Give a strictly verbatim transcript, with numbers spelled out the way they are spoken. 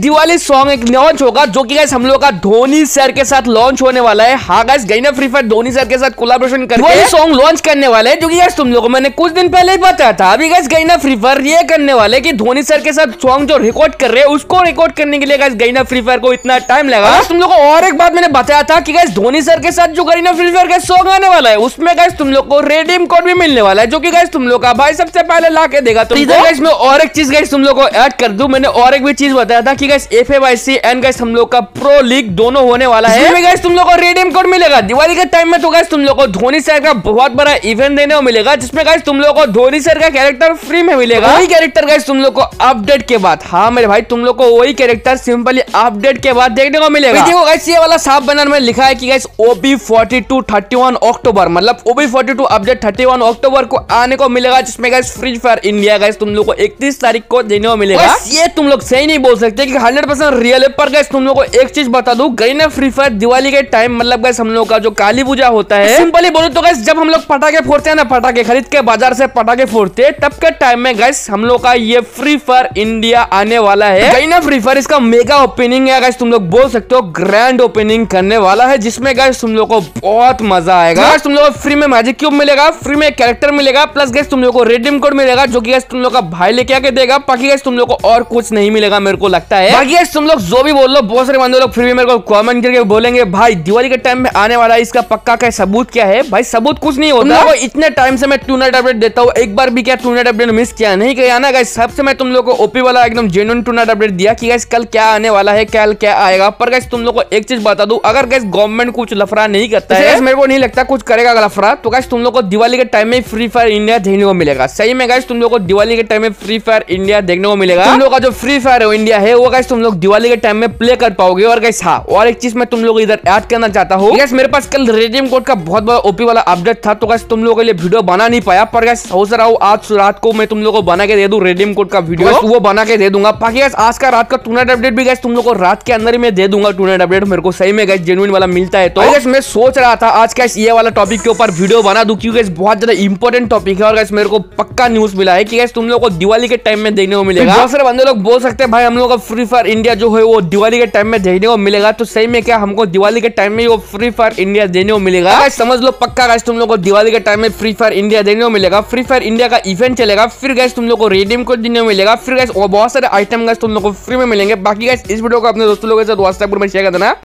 Diwali song एक launch होगा जो कि गाइस हम लोग का धोनी सर के साथ लॉन्च होने वाला है। हाँ गाइस, गई ना फ्री फायर धोनी सर के साथ कोलैबोरेशन करके सॉन्ग लॉन्च करने वाले हैं, जो कि गाइस तुम लोगों को मैंने कुछ दिन पहले ही बताया था। अभी गाइस गई ना फ्री फायर ये करने वाले कि धोनी सर के साथ सॉन्ग जो रिकॉर्ड कर रहे हैं उसको रिकॉर्ड करने के लिए गाइस गई ना फ्री फायर को इतना टाइम लगा। तुम लोग को और एक बात मैंने बताया था कि गाइस धोनी सर के साथ जो गई ना फ्री फायर का सॉन्ग आने वाला है उसमें गाइस तुम लोग को रेडीम कोड भी मिलने वाला है, जो की गाइस तुम लोग का भाई सबसे पहले ला के देगा। तो इधर गाइस मैं और एक चीज गाइस तुम लोग को ऐड कर दूं, मैंने और एक भी चीज बताया था कि F A Y C and guys हम लोग का प्रो लीग दोनों होने वाला है। इसमें गाइस तुम लोग को रिडीम कोड मिलेगा दिवाली के टाइम में। तो गाइस तुम लोग को धोनी सर का बहुत बड़ा इवेंट देने को मिलेगा, जिसमें गाइस तुम लोग को धोनी सर का कैरेक्टर फ्री में मिलेगा। वही कैरेक्टर गाइस तुम लोग को अपडेट के बाद, हाँ मेरे भाई, तुम लोग को वही कैरेक्टर सिंपली अपडेट के बाद देखने को मिलेगा। देखो गाइस ये वाला साफ बैनर में लिखा है कि guys OB forty two thirty one October मतलब OB forty two update thirty one October को आने को मिलेगा, जिसमें guys Free Fire India guys तुम लोग को इकतीस तारीख को देने को मिलेगा। ये तुम लोग सही नहीं बोल सकते कि हंड्रेड परसेंट रियल है। पर गाइस तुम लोगों को एक चीज बता दूं, गई ना फ्री फायर दिवाली के टाइम मतलब गाइस हम लोग का जो काली पूजा होता है, सिंपली बोलो तो गाइस जब हम लोग पटाखे फोड़ते हैं ना, पटाखे खरीद के बाजार से पटाखे फोड़ते हैं, तब के टाइम में गाइस हम लोग का ये फ्री फायर इंडिया आने वाला है। गई ना फ्री फायर इसका मेगा ओपनिंग है गाइस, तुम लोग बोल सकते हो ग्रैंड ओपनिंग करने वाला है, जिसमें गाइस तुम लोग को बहुत मजा आएगा। गाइस तुम लोग को फ्री में मैजिक क्यूब मिलेगा, फ्री में कैरेक्टर मिलेगा, प्लस गाइस तुम लोग को रिडीम कोड मिलेगा जो कि गाइस तुम लोग का भाई लेके आके देगा। बाकी गाइस तुम लोग को और कुछ नहीं मिलेगा मेरे को लगता है। बाकी गाइस तुम लोग जो भी बोल लो, बहुत सारे बंदे लोग फिर भी मेरे को कमेंट करके बोलेंगे भाई दिवाली के टाइम में आने वाला है, इसका पक्का क्या सबूत क्या है? भाई सबूत कुछ नहीं होता। तुम लोग इतने टाइम से मैं टू नाइट अपडेट देता हूँ, एक बार भी क्या टू नाइट अपडेट मिस किया नहीं किया ना गाइस। सबसे मैं तुम लोग को ओपी वाला एकदम जेन्युइन टू नाइट अपडेट दिया कि गाइस कल क्या आने वाला है, कल क्या आएगा। पर गाइस तुम लोग को एक चीज बता दूं, अगर गाइस गवर्नमेंट कुछ लफड़ा नहीं करता है, मेरे को नहीं लगता कुछ करेगा लफड़ा, तो गाइस तुम लोग को दिवाली के टाइम में फ्री फायर इंडिया देखने को मिलेगा। सही में गाइस तुम लोग को दिवाली के टाइम में फ्री फायर इंडिया देखने को मिलेगा। तुम लोग का जो फ्री फायर इंडिया है वो गाइस तुम लोग दिवाली के टाइम में प्ले कर पाओगे। और गाइस हाँ, और एक चीज मैं तुम लोग इधर ऐड करना चाहता हूँ, गाइस मेरे पास कल रेडीम कोड का बहुत बड़ा ओपी वाला अपडेट था, तो गाइस तुम लोगों के लिए वीडियो बना नहीं पाया। पर गाइस हो सर आओ आज रात को मैं तुम लोगों को बना के दे दूं रेडीम कोड का वीडियो, तो वो बना के दे दूंगा। बाकी गाइस आज का रात का टू नाइट अपडेट भी गाइस तुम लोगों को रात के अंदर ही मैं दे दूंगा। टू नाइट अपडेट मेरे को सही में गाइस जेन्युइन वाला मिलता है, तो गाइस मैं सोच रहा था आज गाइस ये वाला टॉपिक के ऊपर वीडियो बना दूं, क्योंकि बहुत ज्यादा इंपॉर्टेंट टॉपिक है। और गाइस मेरे को पक्का न्यूज मिला है कि गाइस तुम लोगों को दिवाली के टाइम में देखने को मिलेगा। बहुत सारे बंदे लोग बोल सकते हैं भाई हम लोग का फ्री फायर इंडिया जो है वो दिवाली के टाइम में देखने को मिलेगा, तो सही में क्या हमको दिवाली के टाइम में वो फ्री फायर इंडिया देने को मिलेगा? गाइस समझ लो पक्का गाइस तुम लोग को दिवाली के टाइम में फ्री फायर इंडिया देने को मिलेगा। फ्री फायर इंडिया का इवेंट चलेगा, फिर गाइस तुम लोग को रिडीम कोड देने को मिलेगा, फिर गाइस बहुत सारे आइटम गाइस तुम लोग को फ्री में मिलेंगे। बाकी गाइस इस वीडियो को अपने दोस्तों लोगों के साथ व्हाट्सएप पर शेयर कर देना।